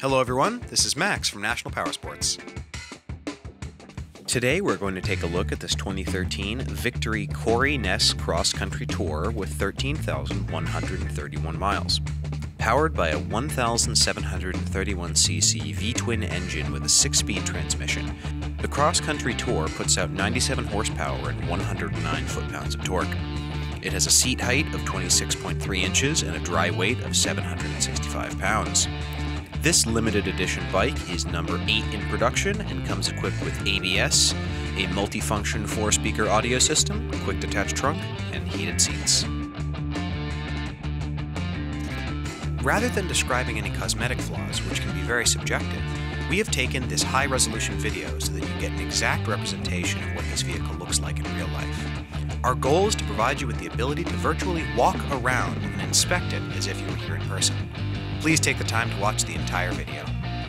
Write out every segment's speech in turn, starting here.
Hello everyone, this is Max from National Powersports. Today we're going to take a look at this 2013 Victory Corey Ness Cross Country Tour with 13,131 miles. Powered by a 1,731cc V-twin engine with a 6-speed transmission, the Cross Country Tour puts out 97 horsepower and 109 foot-pounds of torque. It has a seat height of 26.3 inches and a dry weight of 765 pounds. This limited edition bike is number 8 in production and comes equipped with ABS, a multifunction 4-speaker audio system, quick detach trunk, and heated seats. Rather than describing any cosmetic flaws, which can be very subjective, we have taken this high-resolution video so that you get an exact representation of what this vehicle looks like in real life. Our goal is to provide you with the ability to virtually walk around and inspect it as if you were here in person. Please take the time to watch the entire video.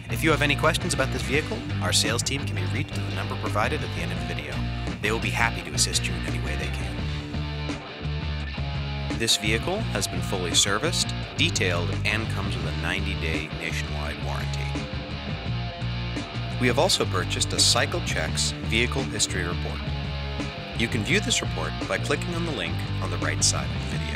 If you have any questions about this vehicle, our sales team can be reached at the number provided at the end of the video. They will be happy to assist you in any way they can. This vehicle has been fully serviced, detailed, and comes with a 90-day nationwide warranty. We have also purchased a CycleChecks Vehicle History Report. You can view this report by clicking on the link on the right side of the video.